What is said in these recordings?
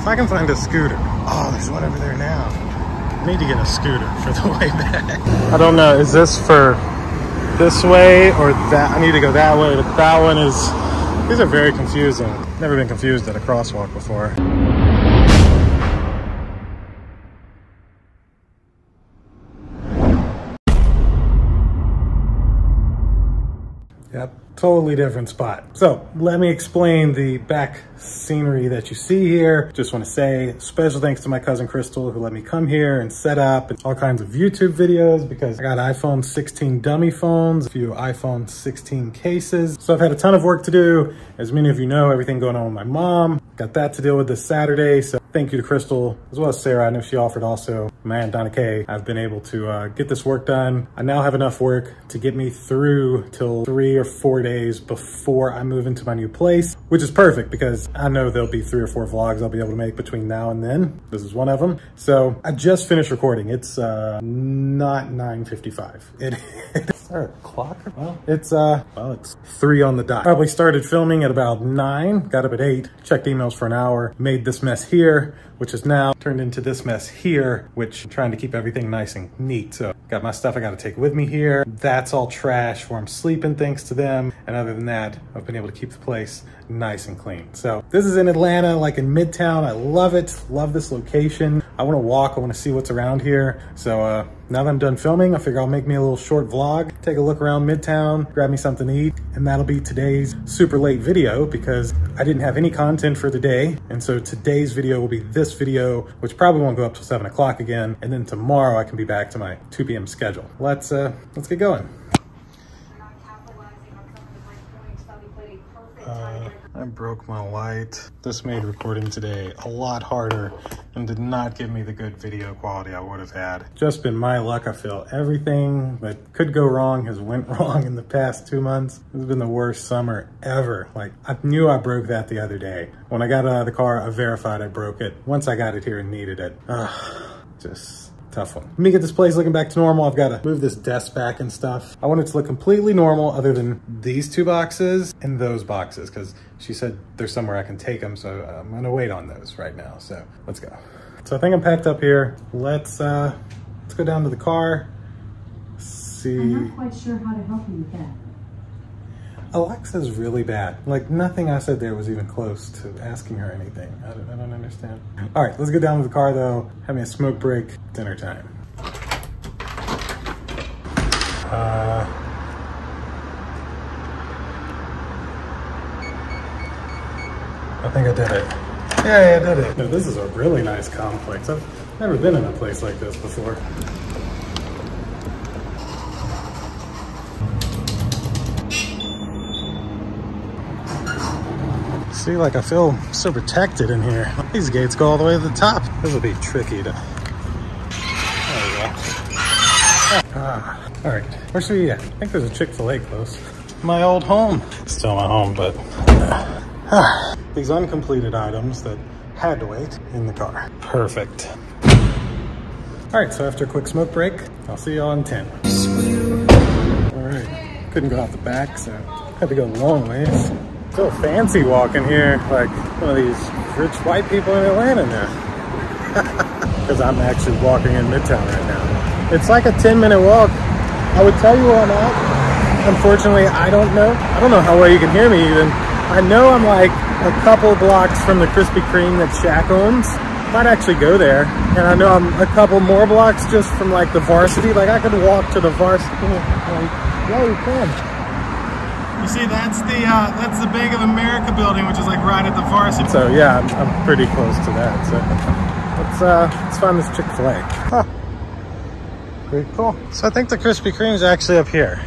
If I can find a scooter. Oh, there's one over there now. I need to get a scooter for the way back. I don't know, is this for this way or that? I need to go that way, but that one is, these are very confusing. Never been confused at a crosswalk before. Yep, totally different spot. So let me explain the back scenery that you see here. Just want to say special thanks to my cousin Crystal who let me come here and set up all kinds of YouTube videos because I got iPhone 16 dummy phones, a few iPhone 16 cases. So I've had a ton of work to do. As many of you know, everything going on with my mom. Got that to deal with this Saturday. So thank you to Crystal as well as Sarah. I know she offered also my aunt Donna Kay. I've been able to get this work done. I now have enough work to get me through till 3 or 4 days before I move into my new place, which is perfect because I know there'll be 3 or 4 vlogs I'll be able to make between now and then. This is one of them. So I just finished recording. It's not 9:55. Is there a clock? Well, it's 3 on the dot. Probably started filming at about 9, got up at 8, checked emails for an hour, made this mess here, which is now turned into this mess here, which I'm trying to keep everything nice and neat. So got my stuff I got to take with me here. That's all trash where I'm sleeping thanks to them. And other than that, I've been able to keep the place nice and clean. So this is in Atlanta, like in Midtown. I love it. Love this location. I want to walk. I want to see what's around here. So now that I'm done filming, I figure I'll make me a little short vlog, take a look around Midtown, grab me something to eat, and that'll be today's super late video because I didn't have any content for the day. And so today's video will be this video, which probably won't go up till 7 o'clock again. And then tomorrow I can be back to my 2 p.m. schedule. Let's get going. I broke my light. This made recording today a lot harder and did not give me the good video quality I would have had. Just been my luck, I feel. Everything that could go wrong has went wrong in the past 2 months. It's been the worst summer ever. Like, I knew I broke that the other day. When I got out of the car, I verified I broke it. Once I got it here and needed it, just... tough one. Let me get this place looking back to normal. I've got to move this desk back and stuff. I want it to look completely normal other than these 2 boxes and those boxes because she said there's somewhere I can take them. So I'm going to wait on those right now. So let's go. So I think I'm packed up here. Let's go down to the car. See. I'm not quite sure how to help you with that. Alexa's really bad. Like, nothing I said there was even close to asking her anything. I don't understand. All right, let's get down to the car though. Having a smoke break, dinner time. I think I did it. Yeah, I did it. No, this is a really nice complex. I've never been in a place like this before. See, like, I feel so protected in here. These gates go all the way to the top. This will be tricky to... There we go. Ah. All right, where should we at? I think there's a Chick-fil-A close. My old home. It's still my home, but... These uncompleted items that had to wait in the car. Perfect. All right, so after a quick smoke break, I'll see y'all in 10. All right, couldn't go out the back, so had to go a long ways. So fancy walking here, like one of these rich white people in Atlanta now. Because I'm actually walking in Midtown right now. It's like a 10-minute walk. I would tell you where I'm at. Unfortunately, I don't know. I don't know how well you can hear me even. I know I'm like a couple blocks from the Krispy Kreme that Shaq owns. I'd actually go there. And I know I'm a couple more blocks just from like the Varsity. Like I could walk to the Varsity. Like, yeah, you can. You see, that's the Bank of America building, which is like right at the Varsity. So yeah, I'm pretty close to that. So let's find this Chick-fil-A. Huh. Pretty cool. So I think the Krispy Kreme is actually up here.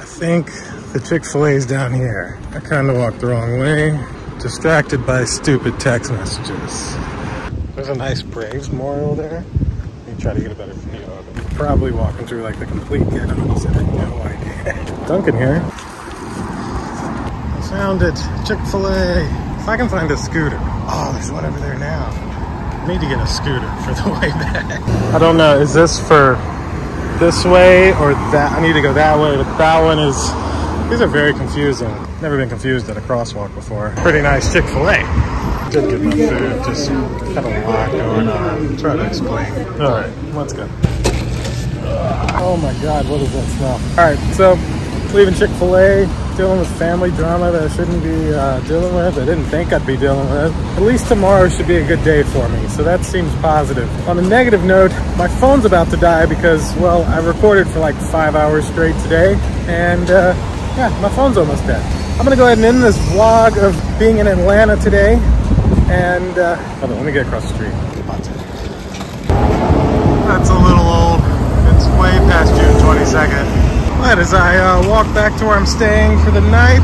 I think the Chick-fil-A is down here. I kind of walked the wrong way, distracted by stupid text messages. There's a nice Braves memorial there. Try to get a better view of it. Probably walking through like the complete ghettos. I have no idea. Dunkin' here. I found it. Chick-fil-A. If I can find a scooter. Oh, there's one over there now. I need to get a scooter for the way back. I don't know. Is this for this way or that? I need to go that way, but that one is... These are very confusing. Never been confused at a crosswalk before. Pretty nice Chick-fil-A. Did get my food, just had a lot going on. Try to explain. All right, let's go. Oh my God, what is that smell? All right, so leaving Chick-fil-A, dealing with family drama that I shouldn't be dealing with. I didn't think I'd be dealing with. At least tomorrow should be a good day for me, so that seems positive. On a negative note, my phone's about to die because, well, I recorded for like 5 hours straight today, and yeah, my phone's almost dead. I'm gonna go ahead and end this vlog of being in Atlanta today, and hold on, let me get across the street. That's a little old. It's way past June 22nd. But as I walk back to where I'm staying for the night,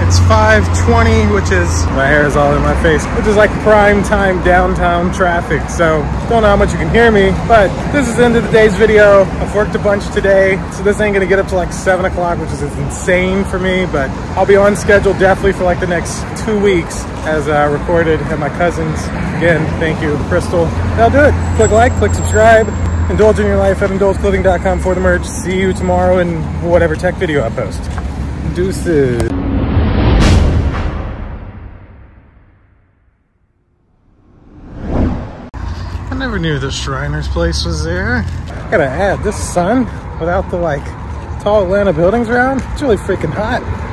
it's 5:20, which is, my hair is all in my face, which is like prime time downtown traffic. So don't know how much you can hear me, but this is the end of today's video. I've worked a bunch today, so this ain't gonna get up to like 7 o'clock, which is insane for me, but I'll be on schedule definitely for like the next 2 weeks as I recorded at my cousin's. Again, thank you, Crystal. That'll do it. Click like, click subscribe. Indulge in your life at IndulgeClothing.com for the merch. See you tomorrow in whatever tech video I post. Deuces. I never knew the Shriner's place was there. I gotta add, this sun, without the like tall Atlanta buildings around, it's really freaking hot.